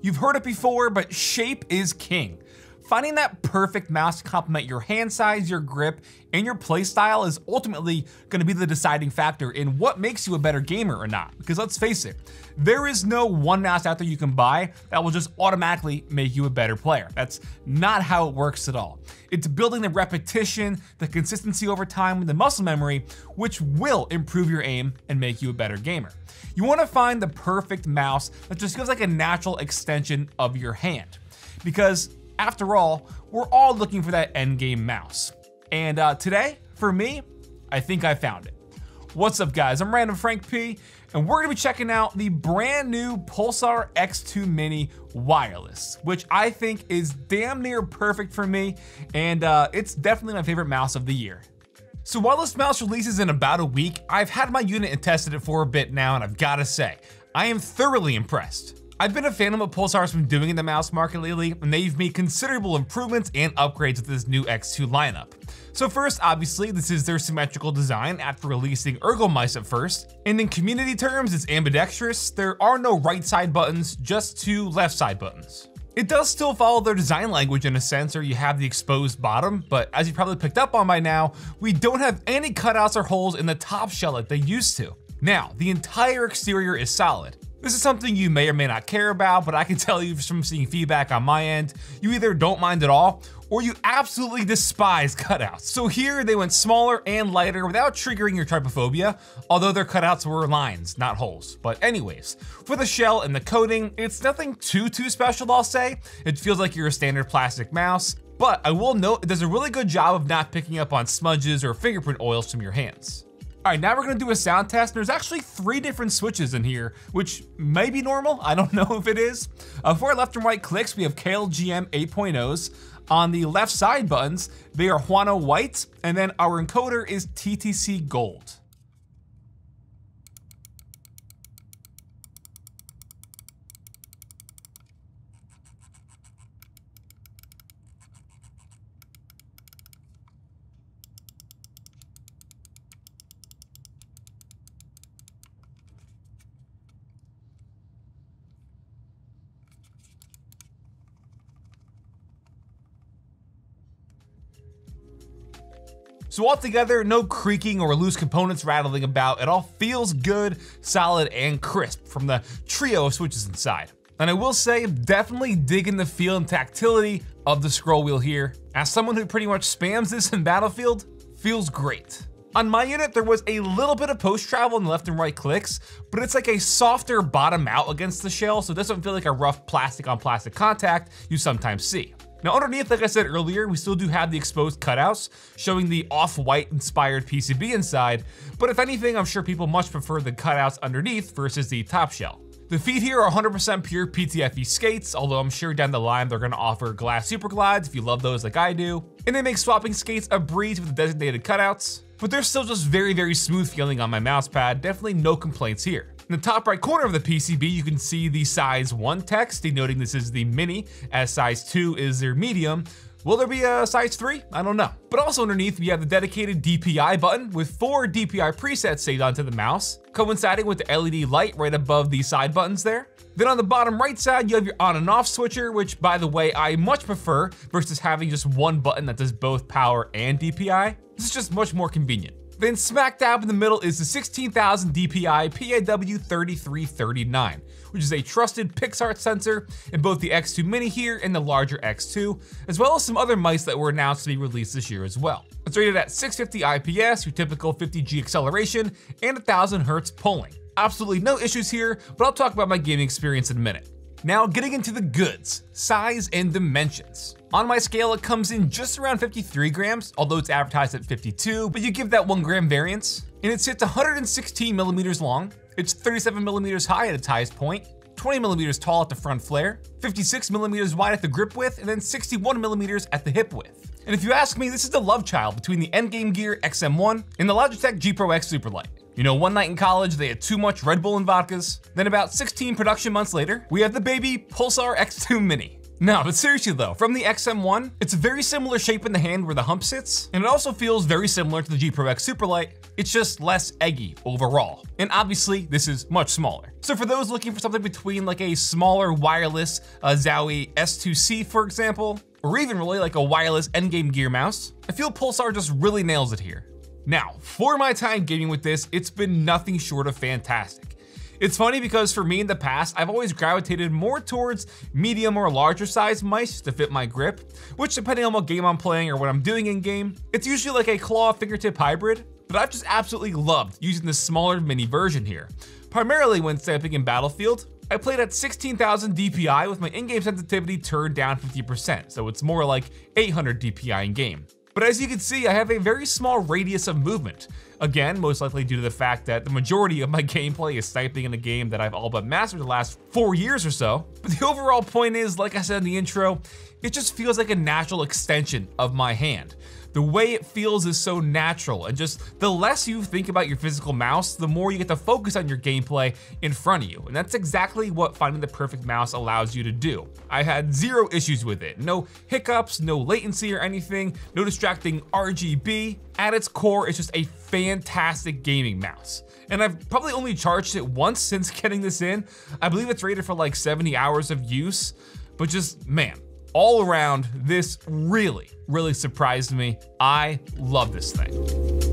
You've heard it before, but shape is king. Finding that perfect mouse to complement your hand size, your grip, and your play style is ultimately going to be the deciding factor in what makes you a better gamer or not. Because let's face it, there is no one mouse out there you can buy that will just automatically make you a better player. That's not how it works at all. It's building the repetition, the consistency over time, and the muscle memory, which will improve your aim and make you a better gamer. You want to find the perfect mouse that just feels like a natural extension of your hand. Because after all, we're all looking for that endgame mouse. And today, for me, I think I found it. What's up, guys? I'm Random Frank P, and we're gonna be checking out the brand new Pulsar X2 Mini Wireless, which I think is damn near perfect for me, and it's definitely my favorite mouse of the year. So while this mouse releases in about a week, I've had my unit and tested it for a bit now, and I've gotta say, I am thoroughly impressed. I've been a fan of what Pulsar's been doing in the mouse market lately, and they've made considerable improvements and upgrades with this new X2 lineup. So first, obviously, this is their symmetrical design after releasing ergomice at first, and in community terms, it's ambidextrous. There are no right side buttons, just two left side buttons. It does still follow their design language in a sense, or you have the exposed bottom, but as you probably picked up on by now, we don't have any cutouts or holes in the top shell like they used to. Now, the entire exterior is solid. This is something you may or may not care about, but I can tell you from seeing feedback on my end, you either don't mind at all, or you absolutely despise cutouts. So here they went smaller and lighter without triggering your trypophobia, although their cutouts were lines, not holes. But anyways, for the shell and the coating, it's nothing too special, I'll say. It feels like you're a standard plastic mouse, but I will note it does a really good job of not picking up on smudges or fingerprint oils from your hands. All right, now we're gonna do a sound test. There's actually 3 different switches in here, which may be normal, I don't know if it is. For our left and right clicks, we have Kailh GM 8.0s. On the left side buttons, they are Juano White, and then our encoder is TTC Gold. So altogether, no creaking or loose components rattling about. It all feels good, solid, and crisp from the trio of switches inside. And I will say, definitely digging the feel and tactility of the scroll wheel here. As someone who pretty much spams this in Battlefield, feels great. On my unit, there was a little bit of post travel in the left and right clicks, but it's like a softer bottom out against the shell, so it doesn't feel like a rough plastic on plastic contact you sometimes see. Now underneath, like I said earlier, we still do have the exposed cutouts, showing the off-white inspired PCB inside, but if anything, I'm sure people much prefer the cutouts underneath versus the top shell. The feet here are 100% pure PTFE skates, although I'm sure down the line they're gonna offer glass super glides if you love those like I do, and they make swapping skates a breeze with the designated cutouts, but they're still just very smooth feeling on my mouse pad, definitely no complaints here. In the top right corner of the PCB, you can see the size 1 text, denoting this is the mini, as size 2 is their medium. Will there be a size 3? I don't know. But also underneath, we have the dedicated DPI button with 4 DPI presets saved onto the mouse, coinciding with the LED light right above the side buttons there. Then on the bottom right side, you have your on and off switcher, which by the way, I much prefer versus having just one button that does both power and DPI. This is just much more convenient. Then smack dab in the middle is the 16,000 DPI PAW3339, which is a trusted Pixart sensor in both the X2 Mini here and the larger X2, as well as some other mice that were announced to be released this year as well. It's rated at 650 IPS, your typical 50G acceleration, and 1000 Hz polling. Absolutely no issues here, but I'll talk about my gaming experience in a minute. Now getting into the goods, size and dimensions. On my scale, it comes in just around 53 grams, although it's advertised at 52, but you give that 1 gram variance. And it sits 116 millimeters long. It's 37 millimeters high at its highest point, 20 millimeters tall at the front flare, 56 millimeters wide at the grip width, and then 61 millimeters at the hip width. And if you ask me, this is the love child between the Endgame Gear XM1 and the Logitech G Pro X Superlight. You know, one night in college, they had too much Red Bull and vodkas. Then about 16 production months later, we have the baby Pulsar X2 Mini. No, but seriously though, from the XM1, it's a very similar shape in the hand where the hump sits, and it also feels very similar to the G Pro X Superlight, it's just less eggy overall. And obviously, this is much smaller. So for those looking for something between like a smaller wireless Zowie S2C, for example, or even really like a wireless Endgame Gear mouse, I feel Pulsar just really nails it here. Now, for my time gaming with this, it's been nothing short of fantastic. It's funny because for me in the past, I've always gravitated more towards medium or larger size mice to fit my grip, which depending on what game I'm playing or what I'm doing in game, it's usually like a claw fingertip hybrid, but I've just absolutely loved using the smaller mini version here. Primarily when stamping in Battlefield, I played at 16,000 DPI with my in-game sensitivity turned down 50%, so it's more like 800 DPI in game. But as you can see, I have a very small radius of movement. Again, most likely due to the fact that the majority of my gameplay is sniping in a game that I've all but mastered the last 4 years or so. But the overall point is, like I said in the intro, it just feels like a natural extension of my hand. The way it feels is so natural, and just the less you think about your physical mouse, the more you get to focus on your gameplay in front of you. And that's exactly what finding the perfect mouse allows you to do. I had zero issues with it. No hiccups, no latency or anything, no distracting RGB. At its core, it's just a fantastic gaming mouse. And I've probably only charged it once since getting this in. I believe it's rated for like 70 hours of use, but just, man, all around, this really, really surprised me. I love this thing.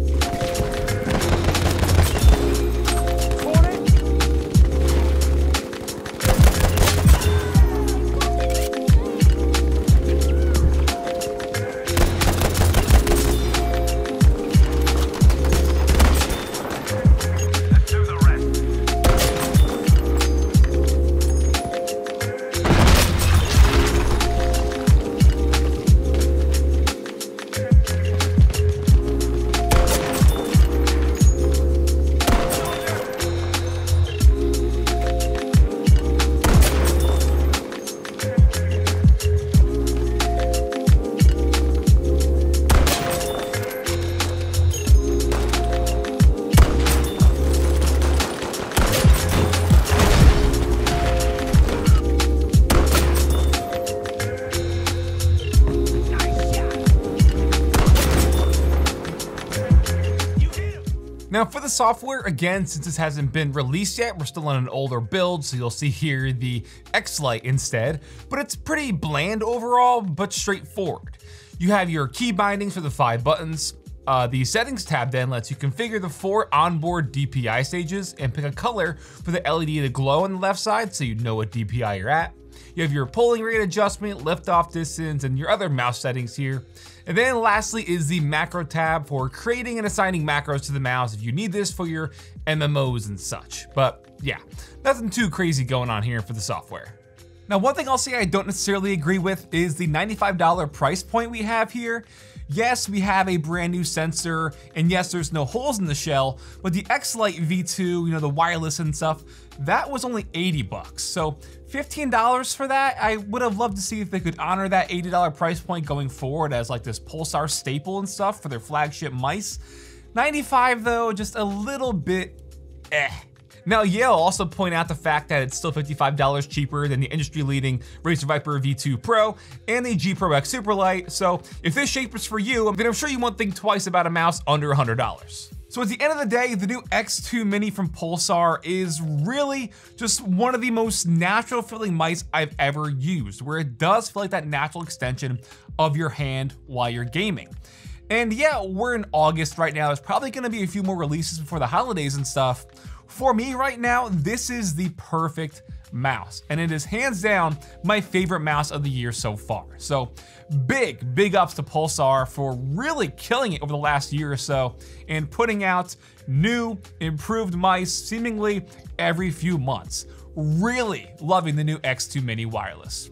Now for the software, again, since this hasn't been released yet, we're still on an older build, so you'll see here the X-Lite instead, but it's pretty bland overall, but straightforward. You have your key bindings for the 5 buttons. The settings tab then lets you configure the 4 onboard DPI stages and pick a color for the LED to glow on the left side so you know what DPI you're at. You have your polling rate adjustment, liftoff distance, and your other mouse settings here. And then lastly is the macro tab for creating and assigning macros to the mouse if you need this for your MMOs and such. But yeah, nothing too crazy going on here for the software. Now, one thing I'll say I don't necessarily agree with is the $95 price point we have here. Yes, we have a brand new sensor, and yes, there's no holes in the shell, but the X-Lite V2, you know, the wireless and stuff, that was only 80 bucks. So $15 for that, I would have loved to see if they could honor that $80 price point going forward as like this Pulsar staple and stuff for their flagship mice. 95 though, just a little bit eh. Now, yeah, I'll also point out the fact that it's still $55 cheaper than the industry-leading Razer Viper V2 Pro and the G Pro X Superlight. So if this shape is for you, then I'm sure you won't think twice about a mouse under $100. So at the end of the day, the new X2 Mini from Pulsar is really just one of the most natural feeling mice I've ever used, where it does feel like that natural extension of your hand while you're gaming. And yeah, we're in August right now. There's probably gonna be a few more releases before the holidays and stuff. For me right now, this is the perfect mouse, and it is hands down my favorite mouse of the year so far. So big ups to Pulsar for really killing it over the last year or so and putting out new, improved mice seemingly every few months. Really loving the new X2 Mini Wireless.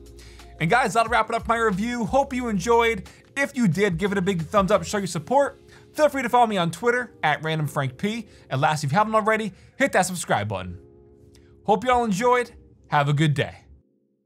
And guys, that'll wrap it up my review. Hope you enjoyed. If you did, give it a big thumbs up to show your support. Feel free to follow me on Twitter at Random Frank P. And last, if you haven't already, hit that subscribe button. Hope you all enjoyed. Have a good day.